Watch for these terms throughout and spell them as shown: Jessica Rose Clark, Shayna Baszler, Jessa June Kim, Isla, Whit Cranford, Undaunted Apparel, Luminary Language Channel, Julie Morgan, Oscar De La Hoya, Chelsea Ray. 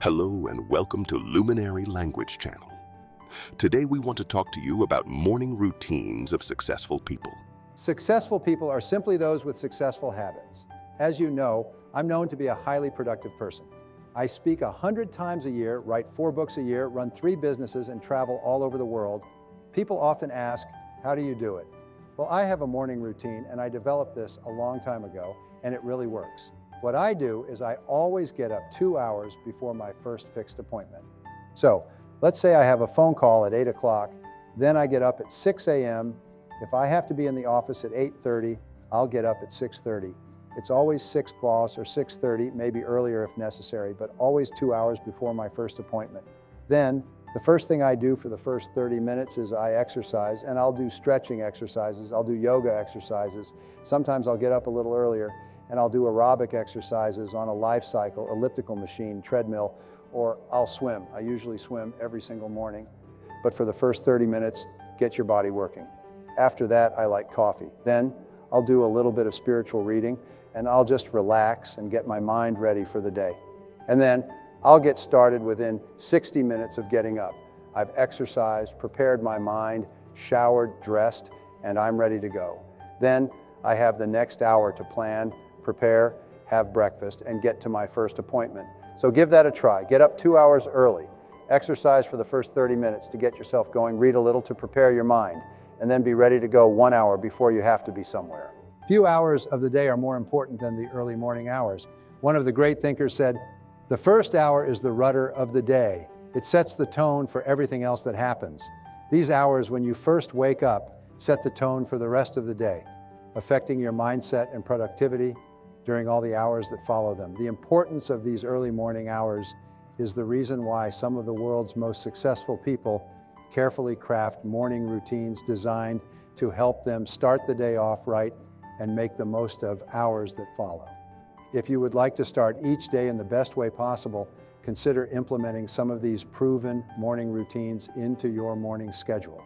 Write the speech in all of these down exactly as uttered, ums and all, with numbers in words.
Hello and welcome to Luminary Language Channel. Today we want to talk to you about morning routines of successful people. Successful people are simply those with successful habits. As you know, I'm known to be a highly productive person. I speak a hundred times a year, write four books a year, run three businesses, and travel all over the world. People often ask, how do you do it? Well, I have a morning routine and I developed this a long time ago and it really works. What I do is I always get up two hours before my first fixed appointment. So let's say I have a phone call at eight o'clock, then I get up at six a m If I have to be in the office at eight thirty, I'll get up at six thirty. It's always six plus or six thirty, maybe earlier if necessary, but always two hours before my first appointment. Then the first thing I do for the first thirty minutes is I exercise, and I'll do stretching exercises, I'll do yoga exercises. Sometimes I'll get up a little earlier and I'll do aerobic exercises on a life cycle, elliptical machine, treadmill, or I'll swim. I usually swim every single morning, but for the first thirty minutes, get your body working. After that, I like coffee. Then I'll do a little bit of spiritual reading and I'll just relax and get my mind ready for the day. And then I'll get started within sixty minutes of getting up. I've exercised, prepared my mind, showered, dressed, and I'm ready to go. Then I have the next hour to plan, prepare, have breakfast, and get to my first appointment. So give that a try. Get up two hours early. Exercise for the first thirty minutes to get yourself going. Read a little to prepare your mind, and then be ready to go one hour before you have to be somewhere. Few hours of the day are more important than the early morning hours. One of the great thinkers said, "The first hour is the rudder of the day. It sets the tone for everything else that happens." These hours, when you first wake up, set the tone for the rest of the day, affecting your mindset and productivity during all the hours that follow them. The importance of these early morning hours is the reason why some of the world's most successful people carefully craft morning routines designed to help them start the day off right and make the most of hours that follow. If you would like to start each day in the best way possible, consider implementing some of these proven morning routines into your morning schedule.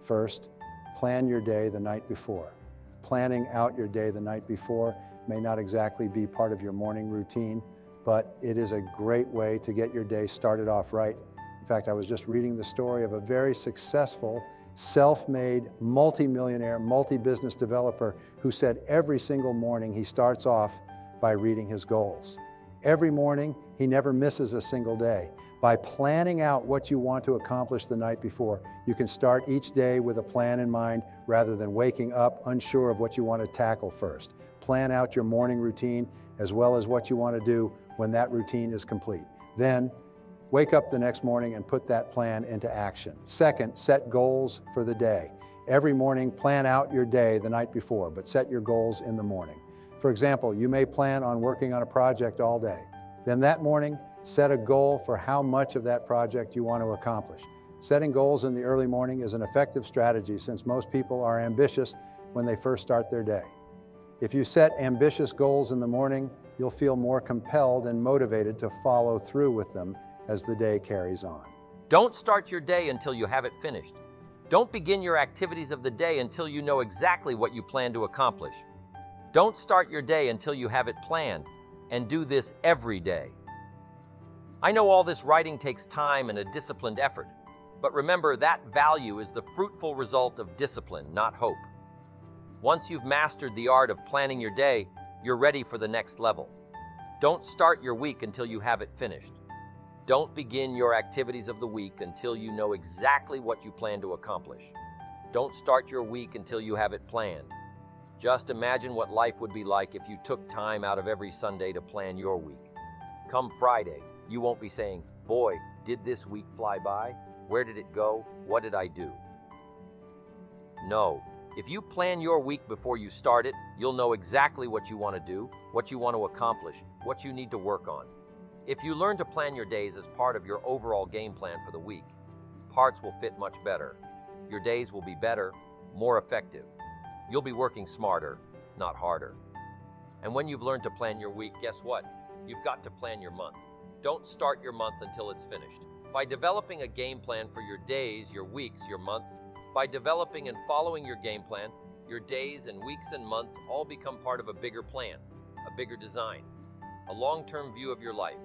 First, plan your day the night before. Planning out your day the night before may not exactly be part of your morning routine, but it is a great way to get your day started off right. In fact, I was just reading the story of a very successful, self-made, multi-millionaire, multi-business developer who said every single morning he starts off by reading his goals. Every morning, he never misses a single day. By planning out what you want to accomplish the night before, you can start each day with a plan in mind rather than waking up unsure of what you want to tackle first. Plan out your morning routine as well as what you want to do when that routine is complete. Then, wake up the next morning and put that plan into action. Second, set goals for the day. Every morning, plan out your day the night before, but set your goals in the morning. For example, you may plan on working on a project all day. Then that morning, set a goal for how much of that project you want to accomplish. Setting goals in the early morning is an effective strategy since most people are ambitious when they first start their day. If you set ambitious goals in the morning, you'll feel more compelled and motivated to follow through with them as the day carries on. Don't start your day until you have it finished. Don't begin your activities of the day until you know exactly what you plan to accomplish. Don't start your day until you have it planned, and do this every day. I know all this writing takes time and a disciplined effort, but remember that value is the fruitful result of discipline, not hope. Once you've mastered the art of planning your day, you're ready for the next level. Don't start your week until you have it finished. Don't begin your activities of the week until you know exactly what you plan to accomplish. Don't start your week until you have it planned. Just imagine what life would be like if you took time out of every Sunday to plan your week. Come Friday, you won't be saying, "Boy, did this week fly by? Where did it go? What did I do?" No. If you plan your week before you start it, you'll know exactly what you want to do, what you want to accomplish, what you need to work on. If you learn to plan your days as part of your overall game plan for the week, parts will fit much better. Your days will be better, more effective. You'll be working smarter, not harder. And when you've learned to plan your week, guess what? You've got to plan your month. Don't start your month until it's finished. By developing a game plan for your days, your weeks, your months, by developing and following your game plan, your days and weeks and months all become part of a bigger plan, a bigger design, a long-term view of your life,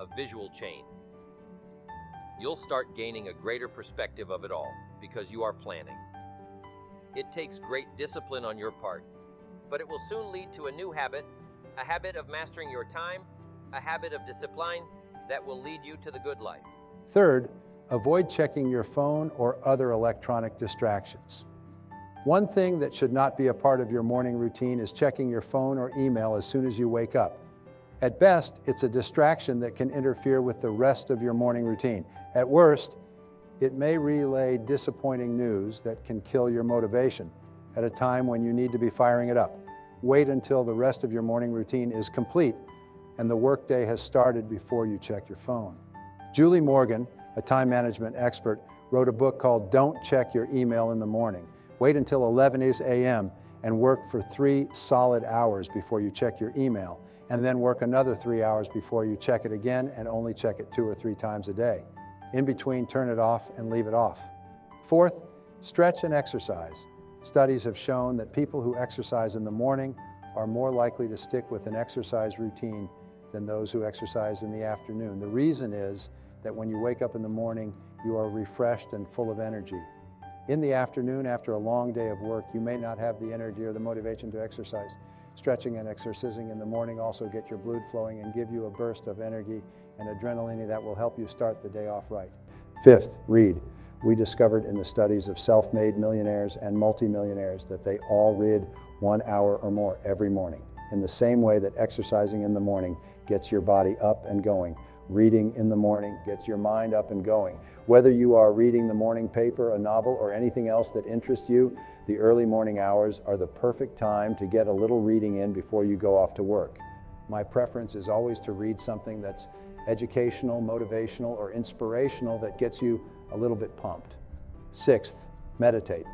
a visual chain. You'll start gaining a greater perspective of it all because you are planning. It takes great discipline on your part, but it will soon lead to a new habit, a habit of mastering your time, a habit of discipline that will lead you to the good life. Third, avoid checking your phone or other electronic distractions. One thing that should not be a part of your morning routine is checking your phone or email as soon as you wake up. At best, it's a distraction that can interfere with the rest of your morning routine. At worst, it may relay disappointing news that can kill your motivation at a time when you need to be firing it up. Wait until the rest of your morning routine is complete and the workday has started before you check your phone. Julie Morgan, a time management expert, wrote a book called Don't Check Your Email in the Morning. Wait until eleven A M and work for three solid hours before you check your email, and then work another three hours before you check it again, and only check it two or three times a day. In between, turn it off and leave it off. Fourth, stretch and exercise. Studies have shown that people who exercise in the morning are more likely to stick with an exercise routine than those who exercise in the afternoon. The reason is that when you wake up in the morning, you are refreshed and full of energy. In the afternoon, after a long day of work, you may not have the energy or the motivation to exercise. Stretching and exercising in the morning also get your blood flowing and give you a burst of energy and adrenaline that will help you start the day off right. Fifth, read. We discovered in the studies of self-made millionaires and multimillionaires that they all read one hour or more every morning. In the same way that exercising in the morning gets your body up and going, reading in the morning gets your mind up and going. Whether you are reading the morning paper, a novel, or anything else that interests you, the early morning hours are the perfect time to get a little reading in before you go off to work. My preference is always to read something that's educational, motivational, or inspirational that gets you a little bit pumped. Sixth, meditate.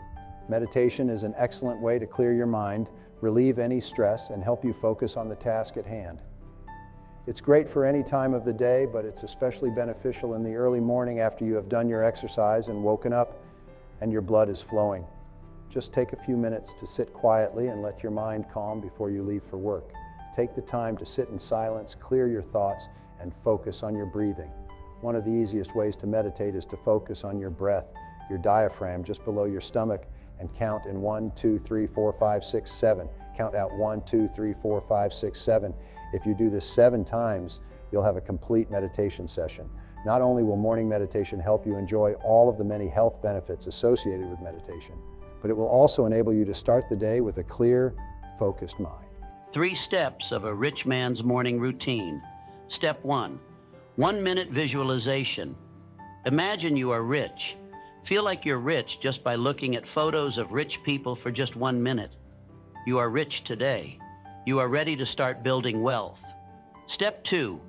Meditation is an excellent way to clear your mind, relieve any stress, and help you focus on the task at hand. It's great for any time of the day, but it's especially beneficial in the early morning after you have done your exercise and woken up and your blood is flowing. Just take a few minutes to sit quietly and let your mind calm before you leave for work. Take the time to sit in silence, clear your thoughts, and focus on your breathing. One of the easiest ways to meditate is to focus on your breath, your diaphragm just below your stomach, and count in one, two, three, four, five, six, seven. Count out one, two, three, four, five, six, seven. If you do this seven times, you'll have a complete meditation session. Not only will morning meditation help you enjoy all of the many health benefits associated with meditation, but it will also enable you to start the day with a clear, focused mind. Three steps of a rich man's morning routine. Step one, one minute visualization. Imagine you are rich. Feel like you're rich just by looking at photos of rich people for just one minute. You are rich today. You are ready to start building wealth. Step two,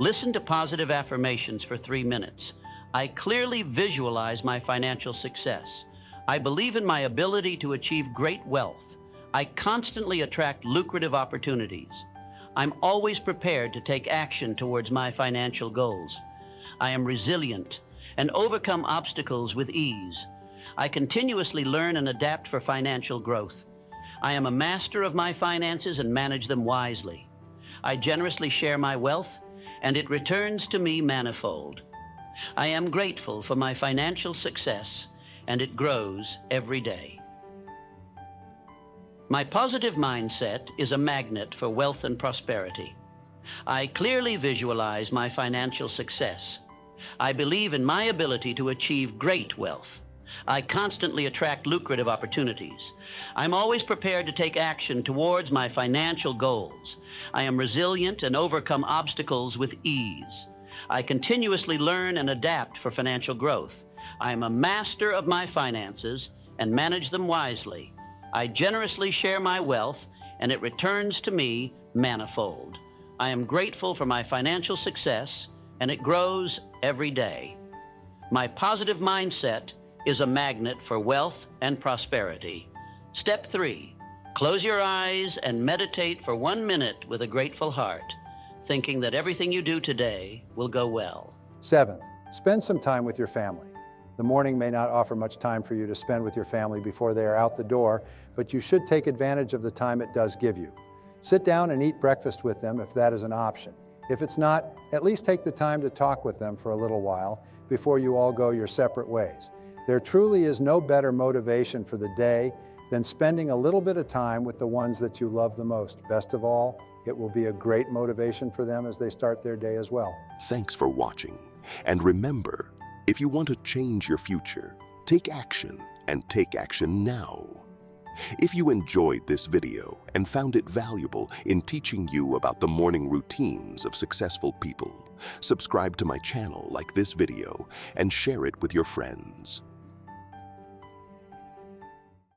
listen to positive affirmations for three minutes. I clearly visualize my financial success. I believe in my ability to achieve great wealth. I constantly attract lucrative opportunities. I'm always prepared to take action towards my financial goals. I am resilient and overcome obstacles with ease. I continuously learn and adapt for financial growth. I am a master of my finances and manage them wisely. I generously share my wealth, and it returns to me manifold. I am grateful for my financial success, and it grows every day. My positive mindset is a magnet for wealth and prosperity. I clearly visualize my financial success. I believe in my ability to achieve great wealth. I constantly attract lucrative opportunities. I'm always prepared to take action towards my financial goals. I am resilient and overcome obstacles with ease. I continuously learn and adapt for financial growth. I am a master of my finances and manage them wisely. I generously share my wealth, and it returns to me manifold. I am grateful for my financial success, and it grows every day. My positive mindset is a magnet for wealth and prosperity. Step three, close your eyes and meditate for one minute with a grateful heart, thinking that everything you do today will go well. Seventh, spend some time with your family. The morning may not offer much time for you to spend with your family before they are out the door, but you should take advantage of the time it does give you. Sit down and eat breakfast with them if that is an option. If it's not, at least take the time to talk with them for a little while before you all go your separate ways. There truly is no better motivation for the day than spending a little bit of time with the ones that you love the most. Best of all, it will be a great motivation for them as they start their day as well. Thanks for watching. And remember, if you want to change your future, take action and take action now. If you enjoyed this video and found it valuable in teaching you about the morning routines of successful people, subscribe to my channel like this video and share it with your friends.